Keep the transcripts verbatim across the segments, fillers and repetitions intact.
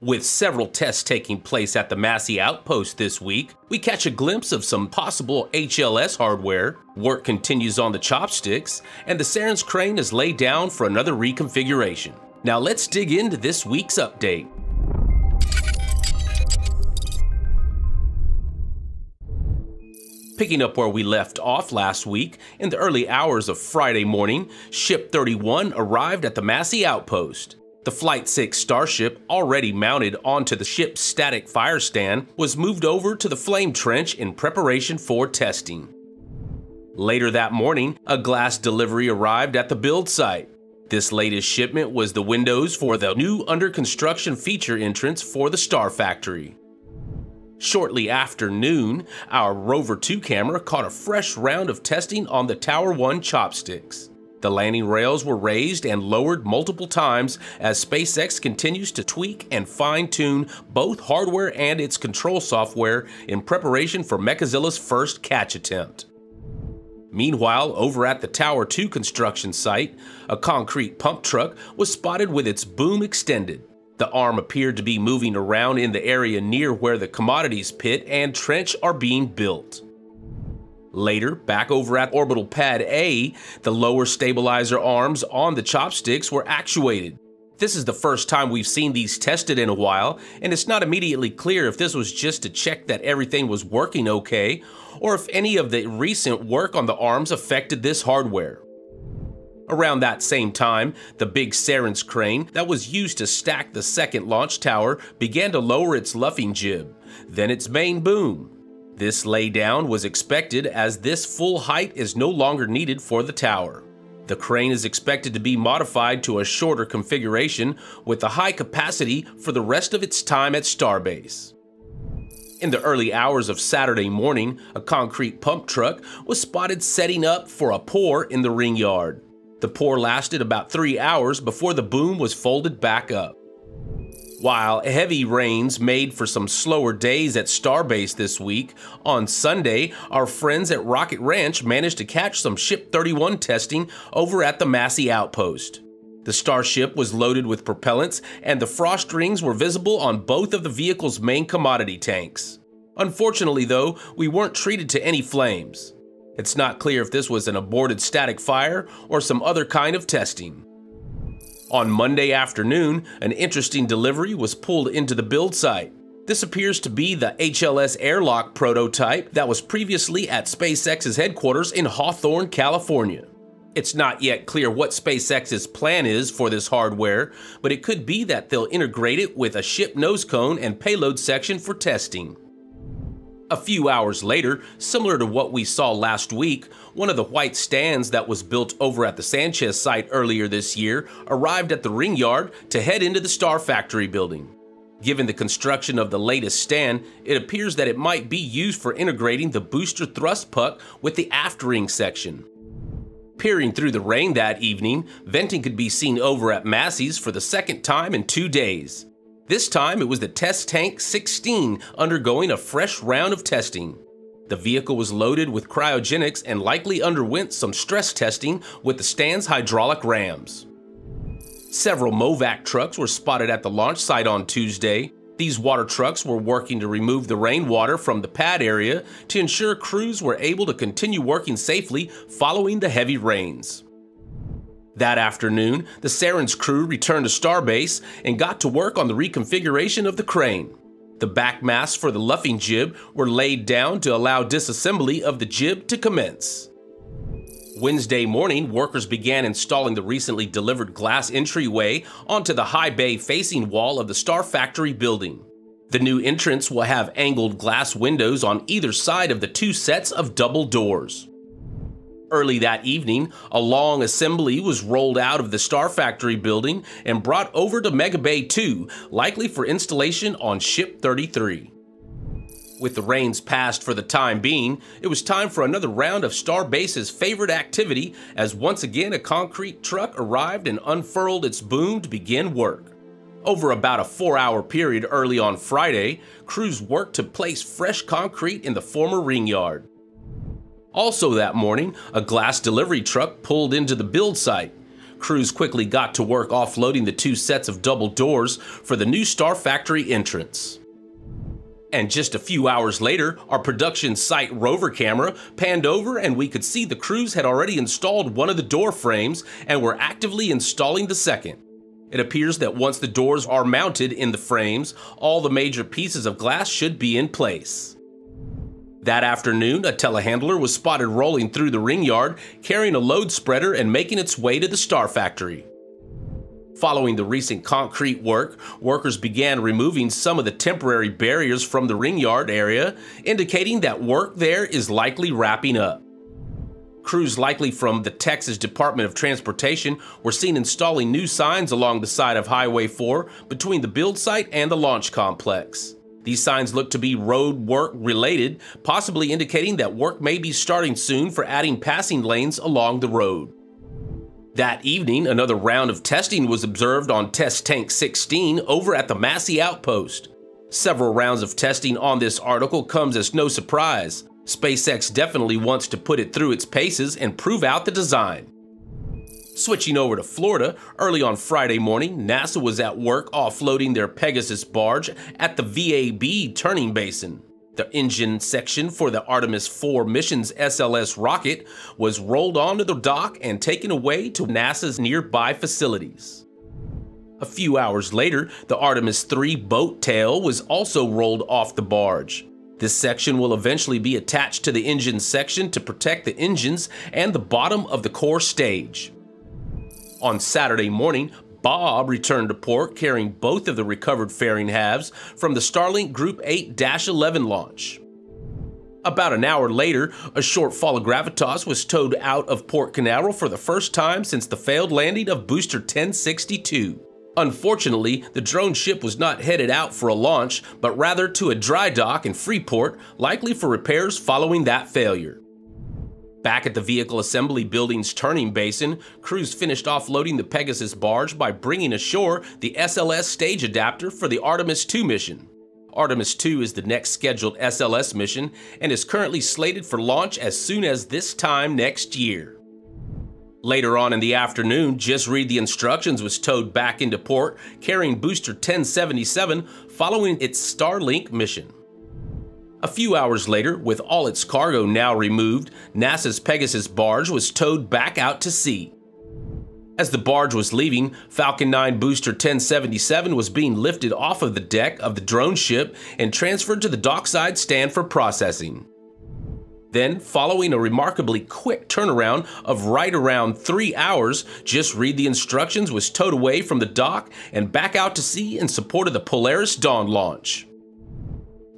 With several tests taking place at the Massey Outpost this week, we catch a glimpse of some possible H L S hardware, work continues on the chopsticks, and the Sarens crane is laid down for another reconfiguration. Now let's dig into this week's update. Picking up where we left off last week, in the early hours of Friday morning, Ship thirty-one arrived at the Massey Outpost. The Flight six Starship, already mounted onto the ship's static fire stand, was moved over to the flame trench in preparation for testing. Later that morning, a glass delivery arrived at the build site. This latest shipment was the windows for the new under-construction feature entrance for the Star Factory. Shortly after noon, our Rover two camera caught a fresh round of testing on the Tower one chopsticks. The landing rails were raised and lowered multiple times as SpaceX continues to tweak and fine-tune both hardware and its control software in preparation for Mechazilla's first catch attempt. Meanwhile, over at the Tower two construction site, a concrete pump truck was spotted with its boom extended. The arm appeared to be moving around in the area near where the commodities pit and trench are being built. Later, back over at Orbital Pad A, the lower stabilizer arms on the chopsticks were actuated. This is the first time we've seen these tested in a while, and it's not immediately clear if this was just to check that everything was working okay, or if any of the recent work on the arms affected this hardware. Around that same time, the big Sarens crane that was used to stack the second launch tower began to lower its luffing jib, then its main boom. This laydown was expected as this full height is no longer needed for the tower. The crane is expected to be modified to a shorter configuration with a high capacity for the rest of its time at Starbase. In the early hours of Saturday morning, a concrete pump truck was spotted setting up for a pour in the ring yard. The pour lasted about three hours before the boom was folded back up. While heavy rains made for some slower days at Starbase this week, on Sunday, our friends at Rocket Ranch managed to catch some Ship thirty-one testing over at the Massey Outpost. The Starship was loaded with propellants, and the frost rings were visible on both of the vehicle's main commodity tanks. Unfortunately, though, we weren't treated to any flames. It's not clear if this was an aborted static fire or some other kind of testing. On Monday afternoon, an interesting delivery was pulled into the build site. This appears to be the H L S airlock prototype that was previously at SpaceX's headquarters in Hawthorne, California. It's not yet clear what SpaceX's plan is for this hardware, but it could be that they'll integrate it with a ship nose cone and payload section for testing. A few hours later, similar to what we saw last week, one of the white stands that was built over at the Sanchez site earlier this year arrived at the ring yard to head into the Star Factory building. Given the construction of the latest stand, it appears that it might be used for integrating the booster thrust puck with the aft ring section. Peering through the rain that evening, venting could be seen over at Massey's for the second time in two days. This time, it was the test tank sixteen undergoing a fresh round of testing. The vehicle was loaded with cryogenics and likely underwent some stress testing with the stand's hydraulic rams. Several MOVAC trucks were spotted at the launch site on Tuesday. These water trucks were working to remove the rainwater from the pad area to ensure crews were able to continue working safely following the heavy rains. That afternoon, the Sarens crew returned to Starbase and got to work on the reconfiguration of the crane. The back masts for the luffing jib were laid down to allow disassembly of the jib to commence. Wednesday morning, workers began installing the recently delivered glass entryway onto the high bay facing wall of the Star Factory building. The new entrance will have angled glass windows on either side of the two sets of double doors. Early that evening, a long assembly was rolled out of the Star Factory building and brought over to Mega Bay two, likely for installation on Ship thirty-three. With the rains past for the time being, it was time for another round of Starbase's favorite activity as once again a concrete truck arrived and unfurled its boom to begin work. Over about a four-hour period early on Friday, crews worked to place fresh concrete in the former ring yard. Also that morning, a glass delivery truck pulled into the build site. Crews quickly got to work offloading the two sets of double doors for the new Star Factory entrance. And just a few hours later, our production site rover camera panned over and we could see the crews had already installed one of the door frames and were actively installing the second. It appears that once the doors are mounted in the frames, all the major pieces of glass should be in place. That afternoon, a telehandler was spotted rolling through the ring yard, carrying a load spreader and making its way to the Star Factory. Following the recent concrete work, workers began removing some of the temporary barriers from the ring yard area, indicating that work there is likely wrapping up. Crews likely from the Texas Department of Transportation were seen installing new signs along the side of Highway four between the build site and the launch complex. These signs look to be road work related, possibly indicating that work may be starting soon for adding passing lanes along the road. That evening, another round of testing was observed on Test Tank sixteen over at the Massey Outpost. Several rounds of testing on this article comes as no surprise. SpaceX definitely wants to put it through its paces and prove out the design. Switching over to Florida, early on Friday morning, NASA was at work offloading their Pegasus barge at the V A B turning basin. The engine section for the Artemis four mission's S L S rocket was rolled onto the dock and taken away to NASA's nearby facilities. A few hours later, the Artemis three boat tail was also rolled off the barge. This section will eventually be attached to the engine section to protect the engines and the bottom of the core stage. On Saturday morning, Bob returned to port carrying both of the recovered fairing halves from the Starlink Group eight eleven launch. About an hour later, a Shortfall of Gravitas was towed out of Port Canaveral for the first time since the failed landing of Booster ten sixty-two. Unfortunately, the drone ship was not headed out for a launch, but rather to a dry dock in Freeport, likely for repairs following that failure. Back at the Vehicle Assembly Building's turning basin, crews finished offloading the Pegasus barge by bringing ashore the S L S stage adapter for the Artemis two mission. Artemis two is the next scheduled S L S mission and is currently slated for launch as soon as this time next year. Later on in the afternoon, Just Read the Instructions was towed back into port, carrying Booster ten seventy-seven following its Starlink mission. A few hours later, with all its cargo now removed, NASA's Pegasus barge was towed back out to sea. As the barge was leaving, Falcon nine Booster ten seventy-seven was being lifted off of the deck of the drone ship and transferred to the dockside stand for processing. Then, following a remarkably quick turnaround of right around three hours, Just Read the Instructions was towed away from the dock and back out to sea in support of the Polaris Dawn launch.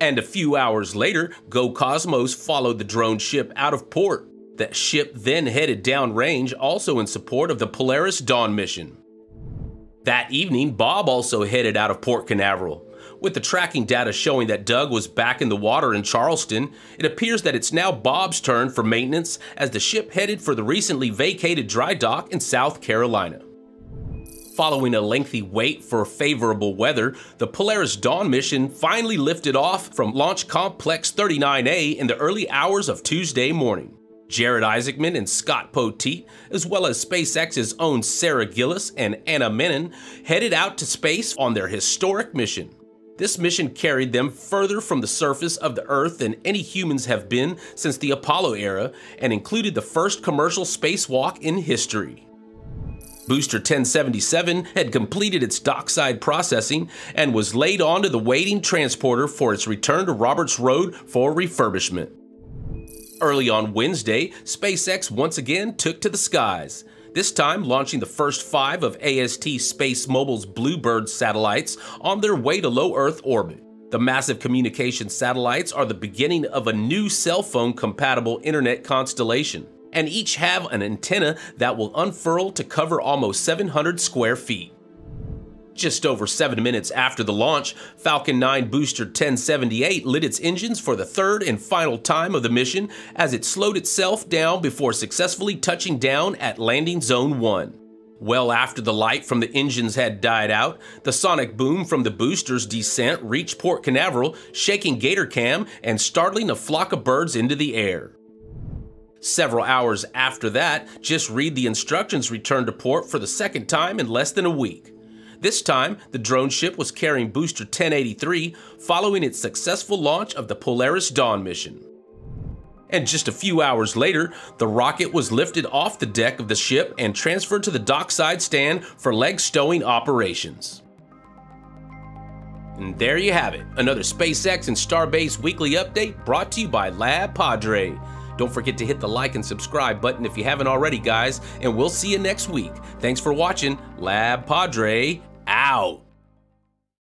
And a few hours later, Go Cosmos followed the drone ship out of port. That ship then headed downrange, also in support of the Polaris Dawn mission. That evening, Bob also headed out of Port Canaveral. With the tracking data showing that Doug was back in the water in Charleston, it appears that it's now Bob's turn for maintenance as the ship headed for the recently vacated dry dock in South Carolina. Following a lengthy wait for favorable weather, the Polaris Dawn mission finally lifted off from Launch Complex thirty-nine A in the early hours of Tuesday morning. Jared Isaacman and Scott Poteet, as well as SpaceX's own Sarah Gillis and Anna Menon, headed out to space on their historic mission. This mission carried them further from the surface of the Earth than any humans have been since the Apollo era, and included the first commercial spacewalk in history. Booster ten seventy-seven had completed its dockside processing and was laid onto the waiting transporter for its return to Roberts Road for refurbishment. Early on Wednesday, SpaceX once again took to the skies, this time launching the first five of A S T SpaceMobile's Bluebird satellites on their way to low Earth orbit. The massive communication satellites are the beginning of a new cell phone compatible internet constellation, and each have an antenna that will unfurl to cover almost seven hundred square feet. Just over seven minutes after the launch, Falcon nine Booster ten seventy-eight lit its engines for the third and final time of the mission as it slowed itself down before successfully touching down at landing zone one. Well after the light from the engines had died out, the sonic boom from the booster's descent reached Port Canaveral, shaking Gator Cam and startling a flock of birds into the air. Several hours after that, Just Read the Instructions returned to port for the second time in less than a week. This time, the drone ship was carrying Booster ten eighty-three following its successful launch of the Polaris Dawn mission. And just a few hours later, the rocket was lifted off the deck of the ship and transferred to the dockside stand for leg stowing operations. And there you have it, another SpaceX and Starbase weekly update brought to you by Lab Padre. Don't forget to hit the like and subscribe button if you haven't already, guys, and we'll see you next week. Thanks for watching. Lab Padre out.